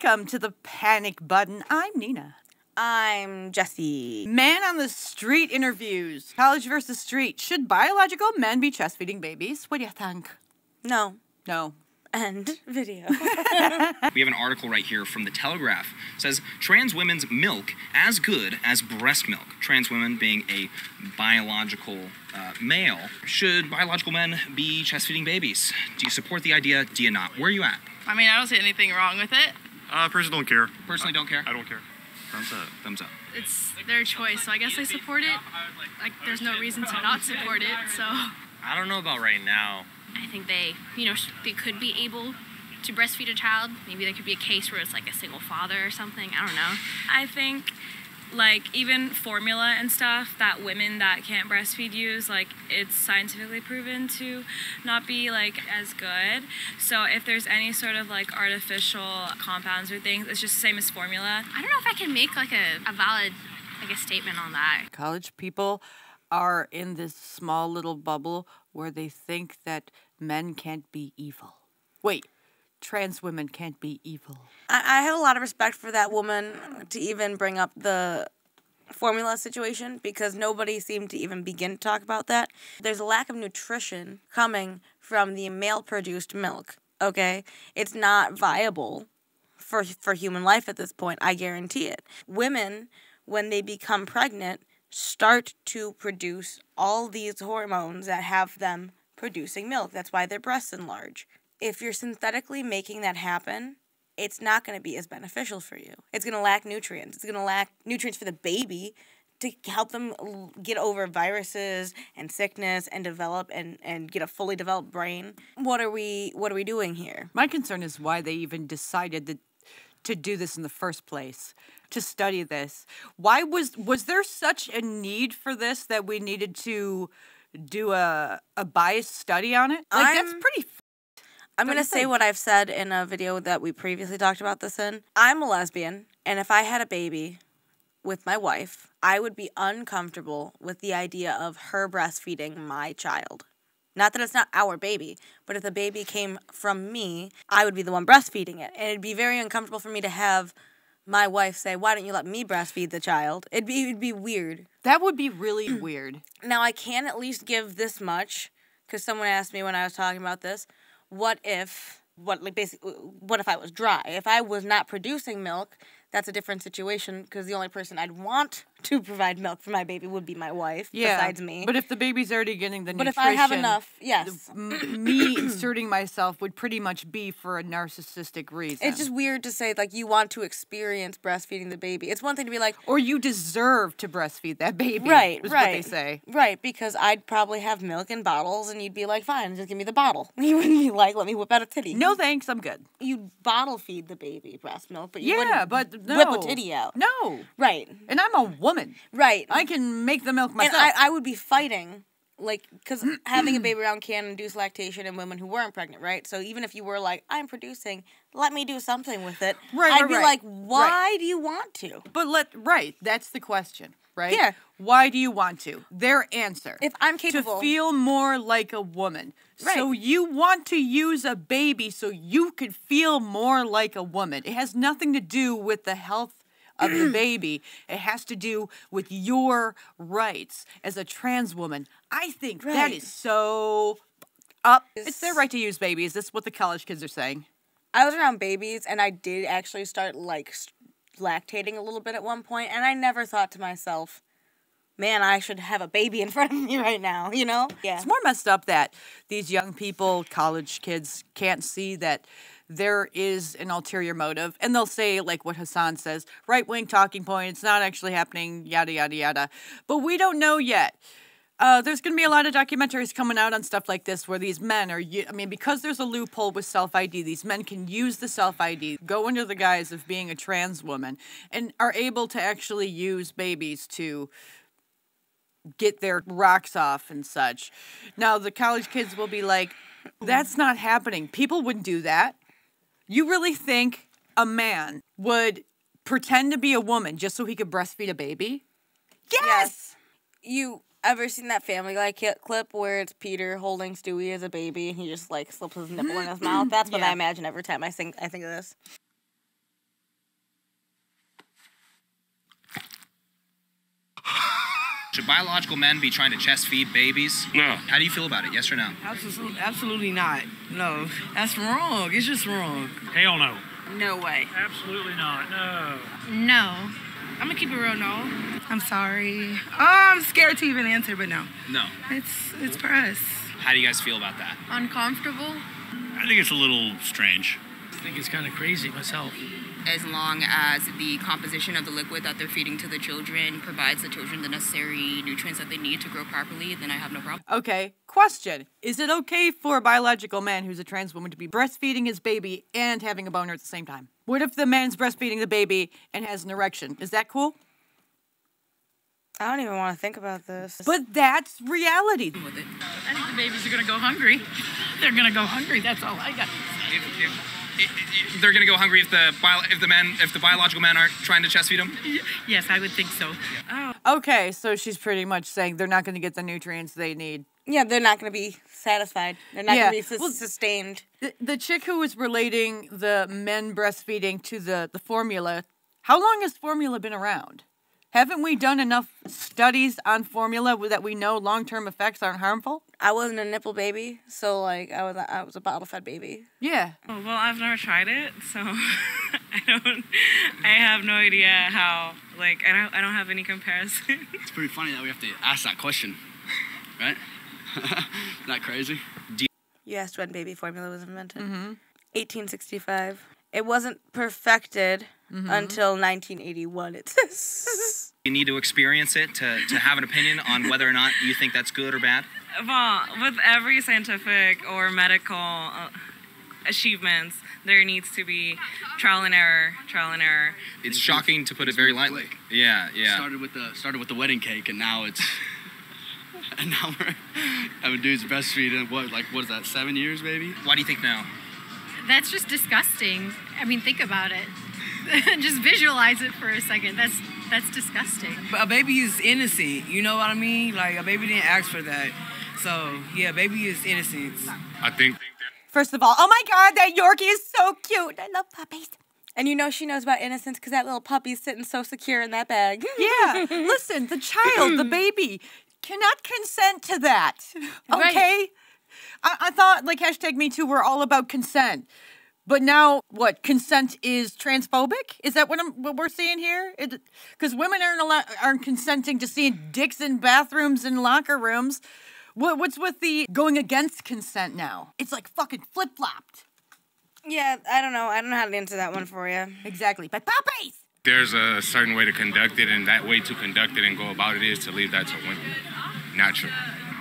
Welcome to The Panic Button. I'm Nina. I'm Jesse. Man on the street interviews. College versus street. Should biological men be chest-feeding babies? What do you think? No. No. End video. We have an article right here from the Telegraph. It says, trans women's milk as good as breast milk. Trans women being a biological male. Should biological men be chest-feeding babies? Do you support the idea? Do you not? Where are you at? I mean, I don't see anything wrong with it. Personally don't care. Personally don't care? I don't care. Thumbs up. Thumbs up. It's their choice, so I guess I support it. Like, there's no reason to not support it, so... I don't know about right now. I think they, you know, they could be able to breastfeed a child. Maybe there could be a case where it's like a single father or something. I don't know. I think, like, even formula and stuff that women that can't breastfeed use, like, it's scientifically proven to not be, like, as good. So if there's any sort of, like, artificial compounds or things, it's just the same as formula. I don't know if I can make, like, a valid, like, a statement on that. College people are in this small little bubble where they think that men can't be evil. Wait, trans women can't be evil. I have a lot of respect for that woman to even bring up the formula situation because nobody seemed to even begin to talk about that. There's a lack of nutrition coming from the male-produced milk, okay? It's not viable for human life at this point, I guarantee it. Women, when they become pregnant, start to produce all these hormones that have them producing milk. That's why their breasts enlarge. If you're synthetically making that happen, it's not going to be as beneficial for you. It's going to lack nutrients. It's going to lack nutrients for the baby to help them get over viruses and sickness and develop and get a fully developed brain. What are we doing here? My concern is why they even decided to do this in the first place, to study this. Why was there such a need for this that we needed to do a biased study on it? Like, that's pretty... I'm going to say what I've said in a video that we previously talked about this in. I'm a lesbian, and if I had a baby with my wife, I would be uncomfortable with the idea of her breastfeeding my child. Not that it's not our baby, but if the baby came from me, I would be the one breastfeeding it. And it'd be very uncomfortable for me to have my wife say, why don't you let me breastfeed the child? It'd be weird. That would be really weird. Now, I can at least give this much, because someone asked me when I was talking about this, what if I was dry? If I was not producing milk, that's a different situation because the only person I'd want to provide milk for my baby would be my wife, besides me. But if the baby's already getting the nutrition... But if I have enough, yes. Me inserting myself would pretty much be for a narcissistic reason. It's just weird to say, like, you want to experience breastfeeding the baby. It's one thing to be like... Or you deserve to breastfeed that baby. Right, right. What they say. Right, because I'd probably have milk in bottles, and you'd be like, fine, just give me the bottle. You wouldn't be like, let me whip out a titty. No thanks, I'm good. You'd bottle feed the baby breast milk, but you wouldn't... But no. Whip a titty out. No. Right. And I'm a woman. Right. I can make the milk myself. And I would be fighting, like, because having a baby around can induce lactation in women who weren't pregnant, right? So even if you were like, I'm producing, let me do something with it. Right, I'd be like, why do you want to? But that's the question, right? Yeah. Why do you want to? Their answer. If I'm capable. To feel more like a woman. Right. So you want to use a baby so you could feel more like a woman. It has nothing to do with the health of the baby. It has to do with your rights as a trans woman. I think that is so up. It's their right to use babies. That's what the college kids are saying. I was around babies, and I did actually start, like, lactating a little bit at one point, and I never thought to myself, man, I should have a baby in front of me right now, you know? Yeah. It's more messed up that these young people, college kids, can't see that there is an ulterior motive. And they'll say, like what Hasan says, right-wing talking point, it's not actually happening, yada, yada, yada. But we don't know yet. There's going to be a lot of documentaries coming out on stuff like this where these men are, I mean, because there's a loophole with self-ID, these men can use the self-ID, go under the guise of being a trans woman, and are able to actually use babies to get their rocks off and such. Now, the college kids will be like, that's not happening. People wouldn't do that. You really think a man would pretend to be a woman just so he could breastfeed a baby? Yes! You... Ever seen that Family Guy clip where it's Peter holding Stewie as a baby and he just, like, slips his nipple in his mouth? That's what I imagine every time I think of this. Should biological men be trying to chest feed babies? No. How do you feel about it? Yes or no? Absolutely, absolutely not. No. That's wrong. It's just wrong. Hell no. No way. Absolutely not. No. No. I'm gonna keep it real. No. I'm sorry. Oh, I'm scared to even answer, but no. No. It's for us. How do you guys feel about that? Uncomfortable. I think it's a little strange. I think it's kind of crazy myself. As long as the composition of the liquid that they're feeding to the children provides the children the necessary nutrients that they need to grow properly, then I have no problem. Okay, question. Is it okay for a biological man who's a trans woman to be breastfeeding his baby and having a boner at the same time? What if the man's breastfeeding the baby and has an erection? Is that cool? I don't even want to think about this. But that's reality. With it. I think the babies are going to go hungry. They're going to go hungry. That's all I got to say. They're gonna go hungry if the biological men aren't trying to chest feed them? Yes, I would think so. Oh. Okay, so she's pretty much saying they're not gonna get the nutrients they need. Yeah, they're not gonna be satisfied. They're not gonna be sustained. The chick who was relating the men breastfeeding to the formula, how long has formula been around? Haven't we done enough studies on formula that we know long-term effects aren't harmful? I wasn't a nipple baby, so like I was a bottle-fed baby. Yeah. Well, I've never tried it, so I have no idea how. Like I don't have any comparison. It's pretty funny that we have to ask that question, right? Not crazy. You asked when baby formula was invented. Mm-hmm. 1865. It wasn't perfected until 1981, it says. You need to experience it to have an opinion on whether or not you think that's good or bad? Well, with every scientific or medical achievements, there needs to be trial and error, trial and error. It's shocking to put it very lightly. Yeah, yeah. Started with the wedding cake, and now it's... and now we're having dudes breastfeed in, what is that, 7 years, maybe? Why do you think now? That's just disgusting. I mean, think about it. Just visualize it for a second. That's disgusting. But a baby is innocent. You know what I mean? Like, a baby didn't ask for that. So, yeah, baby is innocent. I think. First of all, oh my God, that Yorkie is so cute. I love puppies. And you know she knows about innocence because that little puppy's sitting so secure in that bag. Yeah. Listen, the child, the baby, cannot consent to that. Okay? Right. I thought, like, #MeToo, we're all about consent. But now, what, consent is transphobic? Is that what we're seeing here? Because women aren't consenting to seeing dicks in bathrooms and locker rooms. What's with the going against consent now? It's like fucking flip-flopped. Yeah, I don't know. I don't know how to answer that one for you. Exactly. But puppies! There's a certain way to conduct it, and that way to conduct it and go about it is to leave that to women. Natural.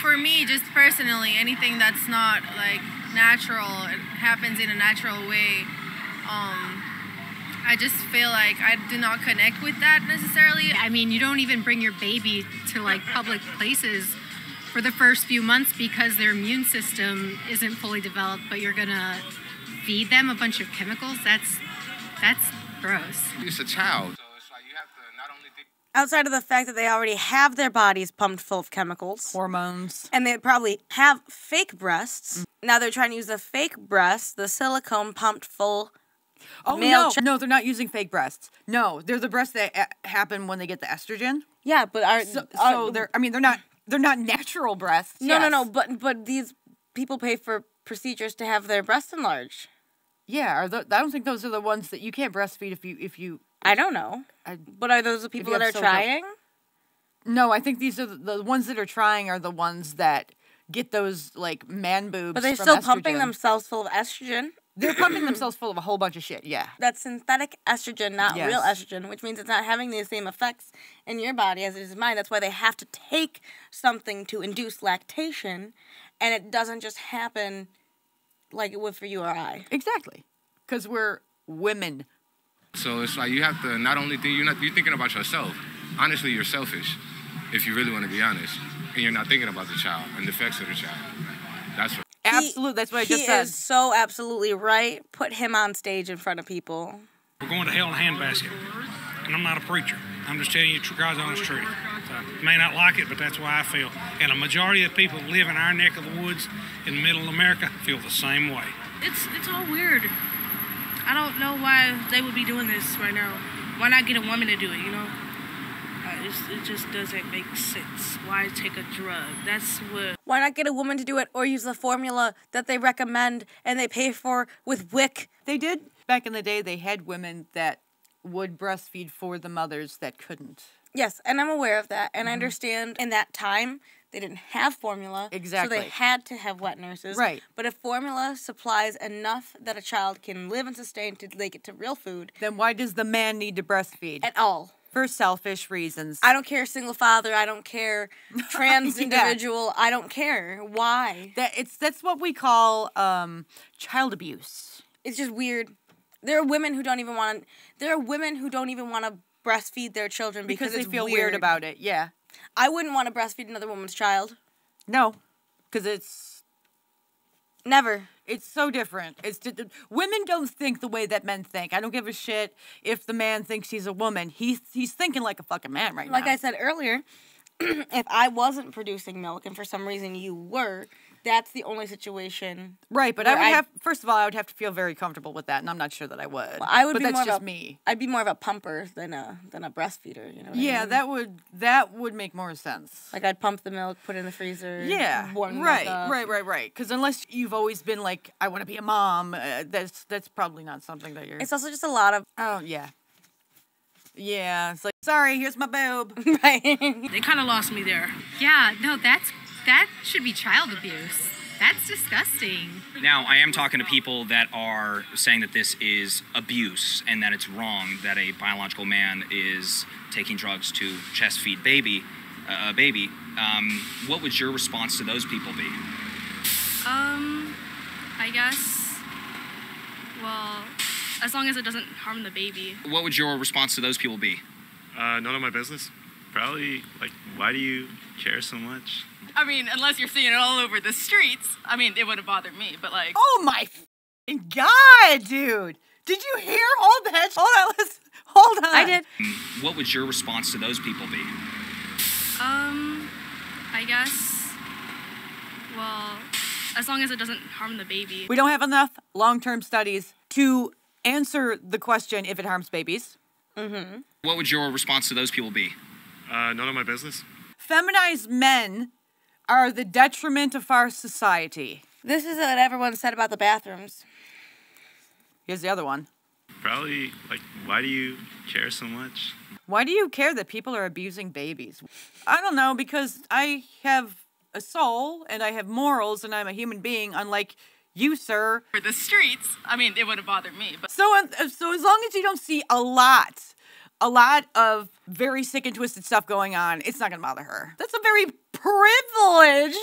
For me, just personally, anything that's not, like, natural, it happens in a natural way, I just feel like I do not connect with that necessarily. I mean, you don't even bring your baby to, like, public places for the first few months because their immune system isn't fully developed, but you're gonna feed them a bunch of chemicals? That's gross. It's a child. Outside of the fact that they already have their bodies pumped full of chemicals. Hormones. And they probably have fake breasts. Now they're trying to use the fake breasts, the silicone pumped full. Oh, no. No, they're not using fake breasts. No, they're the breasts that happen when they get the estrogen. Yeah, but are... So they're not natural breasts. No, yes. No, but these people pay for procedures to have their breasts enlarged. Yeah, I don't think those are the ones that you can't breastfeed if you I don't know. But are those the people that are trying? No, I think these are the ones that are trying are the ones that get those, like, man boobs. But they're still pumping themselves full of estrogen. They're pumping themselves full of a whole bunch of shit, yeah. That's synthetic estrogen, not real estrogen, which means it's not having the same effects in your body as it is in mine. That's why they have to take something to induce lactation, and it doesn't just happen like it would for you or I. Exactly. Because we're women. So it's like you have to not only think, you're thinking about yourself. Honestly, you're selfish, if you really want to be honest. And you're not thinking about the child and the effects of the child. That's what. Absolutely, that's what I just said. He is so absolutely right. Put him on stage in front of people. We're going to hell in a handbasket. And I'm not a preacher. I'm just telling you God's honest truth. You may not like it, but that's why I feel. And a majority of the people who live in our neck of the woods in middle America feel the same way. It's all weird. I don't know why they would be doing this right now. Why not get a woman to do it, you know? It just doesn't make sense. Why take a drug? That's what... Why not get a woman to do it or use the formula that they recommend and they pay for with WIC? They did. Back in the day, they had women that would breastfeed for the mothers that couldn't. Yes, and I'm aware of that. And I understand in that time... They didn't have formula, exactly. So they had to have wet nurses. Right. But if formula supplies enough that a child can live and sustain to they get to real food... Then why does the man need to breastfeed? At all. For selfish reasons. I don't care single father, I don't care trans individual, I don't care. Why? That's what we call child abuse. It's just weird. There are women who don't even want to breastfeed their children because they feel weird about it, yeah. I wouldn't want to breastfeed another woman's child. No, because it's... Never. It's so different. Women don't think the way that men think. I don't give a shit if the man thinks he's a woman. He's thinking like a fucking man right now. Like I said earlier, if I wasn't producing milk and for some reason you were, that's the only situation. Right, but first of all, I would have to feel very comfortable with that, and I'm not sure that I would. Well, I'd be more of a pumper than a breastfeeder, you know what I mean? Yeah, that would make more sense. Like I'd pump the milk, put it in the freezer, warm it up. Right. Because unless you've always been like, I want to be a mom, that's probably not something that you're... It's also just a lot of... Oh, yeah. Yeah, it's like, sorry, here's my boob. Right. They kind of lost me there. Yeah, no, that should be child abuse. That's disgusting. Now, I am talking to people that are saying that this is abuse and that it's wrong that a biological man is taking drugs to chest feed a baby. What would your response to those people be? I guess, well, as long as it doesn't harm the baby. What would your response to those people be? None of my business. Probably, like, why do you care so much? I mean, unless you're seeing it all over the streets. I mean, it wouldn't bother me, but like... Oh my God, dude! Did you hear? Hold the hedge. Hold on, listen. Hold on. I did. What would your response to those people be? I guess... Well, as long as it doesn't harm the baby. We don't have enough long-term studies to answer the question if it harms babies. Mm-hmm. What would your response to those people be? None of my business. Feminized men are the detriment of our society. This is what everyone said about the bathrooms. Here's the other one. Probably, like, why do you care so much? Why do you care that people are abusing babies? I don't know, because I have a soul, and I have morals, and I'm a human being, unlike you, sir. For the streets, I mean, it wouldn't bother me. But so as long as you don't see a lot of very sick and twisted stuff going on, it's not going to bother her. That's a very privileged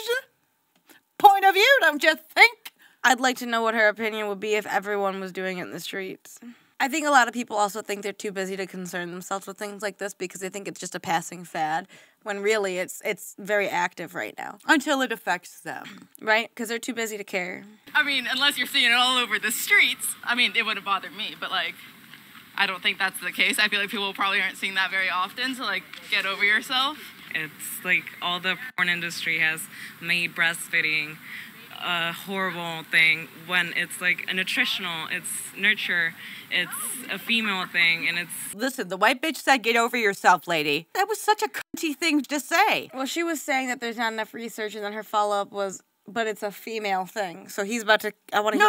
point of view, don't you think? I'd like to know what her opinion would be if everyone was doing it in the streets. I think a lot of people also think they're too busy to concern themselves with things like this because they think it's just a passing fad, when really it's very active right now. Until it affects them. Right? Because they're too busy to care. I mean, unless you're seeing it all over the streets, I mean, it wouldn't bother me, but like... I don't think that's the case. I feel like people probably aren't seeing that very often, so, like, get over yourself. It's like all the porn industry has made breastfeeding a horrible thing when it's, like, a nutritional, it's nurture, it's a female thing, and it's... Listen, the white bitch said get over yourself, lady. That was such a cunty thing to say. Well, she was saying that there's not enough research, and then her follow-up was... But it's a female thing, so he's about to... I want to hear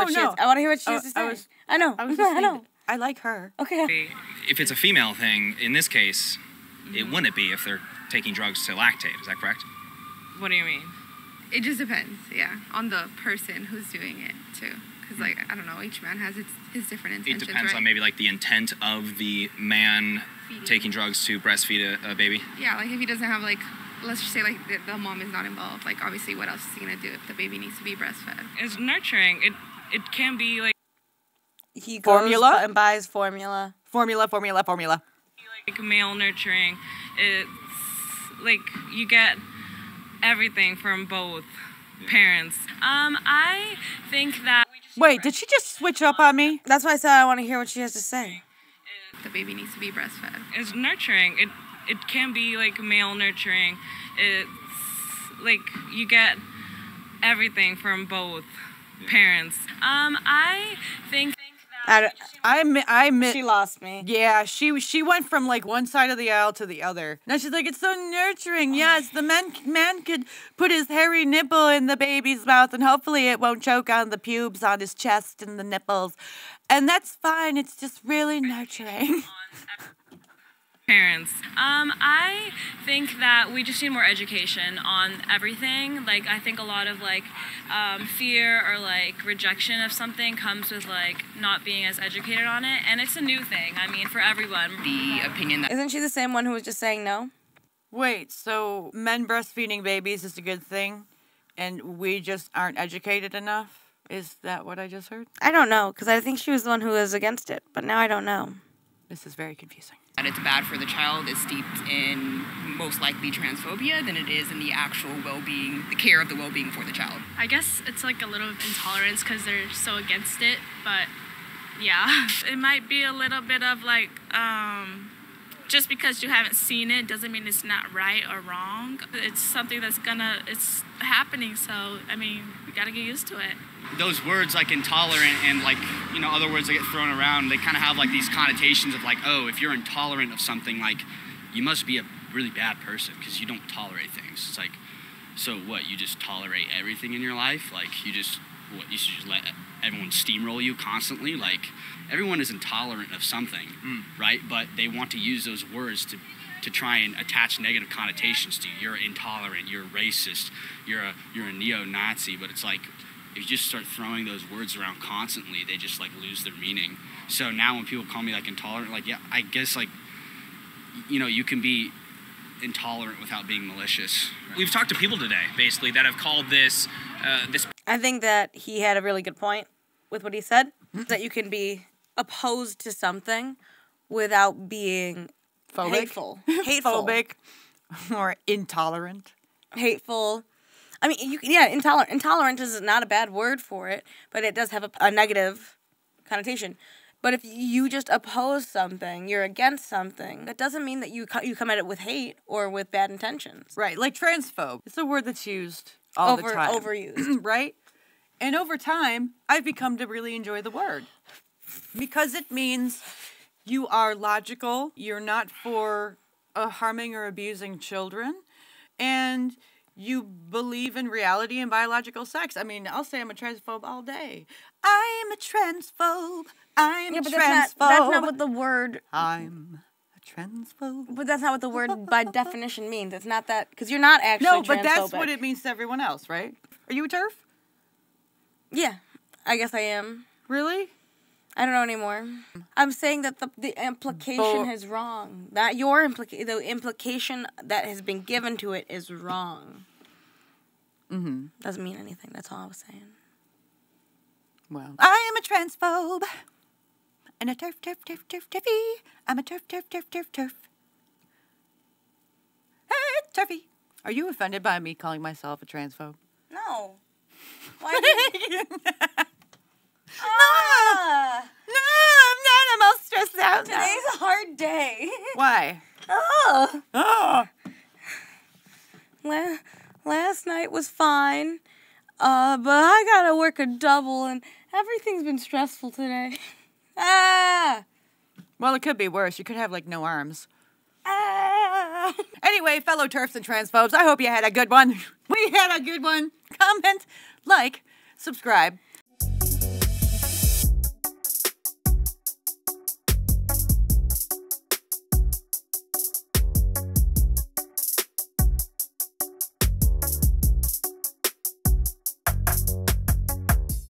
what she has to say. I know. I like her. Okay. If it's a female thing, in this case, it wouldn't be if they're taking drugs to lactate. Is that correct? What do you mean? It just depends, yeah, on the person who's doing it, too. Because, like, I don't know, each man has his different intentions, It depends on maybe, like, the intent of the man taking drugs to breastfeed a baby? Yeah, like, if he doesn't have, like... Let's just say, like, the mom is not involved. Like, obviously, what else is he going to do if the baby needs to be breastfed? It's nurturing. It can be, like... He goes formula? And buys formula. Formula. Like, male nurturing. It's, like, you get everything from both parents. I think that... Wait, did she just switch up on me? That's why I said I want to hear what she has to say. The baby needs to be breastfed. It's nurturing. It can be, like, male nurturing. It's, like, you get everything from both parents. I think that... She lost me. Yeah, she went from like one side of the aisle to the other. Now she's like, it's so nurturing. Yes, the man could put his hairy nipple in the baby's mouth, and hopefully it won't choke on the pubes on his chest and the nipples, and that's fine. It's just really nurturing. Parents. I think that we just need more education on everything. Like, I think a lot of like fear or like rejection of something comes with like not being as educated on it, and it's a new thing. I mean, for everyone. The opinion that isn't she the same one who was just saying no? Wait, so men breastfeeding babies is a good thing, and we just aren't educated enough? Is that what I just heard? I don't know, because I think she was the one who was against it, but now I don't know. This is very confusing. That it's bad for the child is steeped in most likely transphobia than it is in the actual well-being, the care of the well-being for the child. I guess it's like a little intolerance because they're so against it, but yeah. It might be a little bit of like, just because you haven't seen it doesn't mean it's not right or wrong. It's something that's it's happening, so I mean, we gotta get used to it. Those words like intolerant and like, you know, other words that get thrown around, they kind of have like these connotations of like, oh, if you're intolerant of something, like you must be a really bad person because you don't tolerate things. It's like, so what, you just tolerate everything in your life? Like you just, what, you should just let everyone steamroll you constantly? Like everyone is intolerant of something, right? But they want to use those words to try and attach negative connotations to you. You're intolerant, you're racist, you're a neo-Nazi, but it's like, if you just start throwing those words around constantly, they just like lose their meaning. So now when people call me like intolerant, like, yeah, I guess like, you know, you can be intolerant without being malicious. We've talked to people today, basically, that have called this, I think that he had a really good point with what he said, that you can be opposed to something without being hateful. Phobic or intolerant. Hateful. I mean, intolerant. Intolerant is not a bad word for it, but it does have a negative connotation. But if you just oppose something, you're against something, that doesn't mean that you come at it with hate or with bad intentions. Right, like transphobe. It's a word that's used all the time. Overused. Right? And over time, I've become to really enjoy the word. Because it means you are logical, you're not for harming or abusing children, and you believe in reality and biological sex. I mean, I'll say I'm a transphobe all day. I am a transphobe. I am a transphobe. That's not what the word... I'm a transphobe. But that's not what the word by definition means. It's not that... Because you're not actually transphobic. No, but that's what it means to everyone else, right? Are you a TERF? Yeah, I guess I am. Really? I don't know anymore. I'm saying that the implication is wrong. That the implication that has been given to it is wrong. Mm-hmm. Doesn't mean anything. That's all I was saying. Well, I am a transphobe and a TERF. I'm a TERF. Hey, TERFy. Are you offended by me calling myself a transphobe? No. Why? No, I'm all stressed out. Today's a hard day. Why? Oh. Last night was fine, but I gotta work a double, and everything's been stressful today. Well, it could be worse. You could have like no arms. Anyway, fellow TERFs and transphobes, I hope you had a good one. We had a good one. Comment, like, subscribe.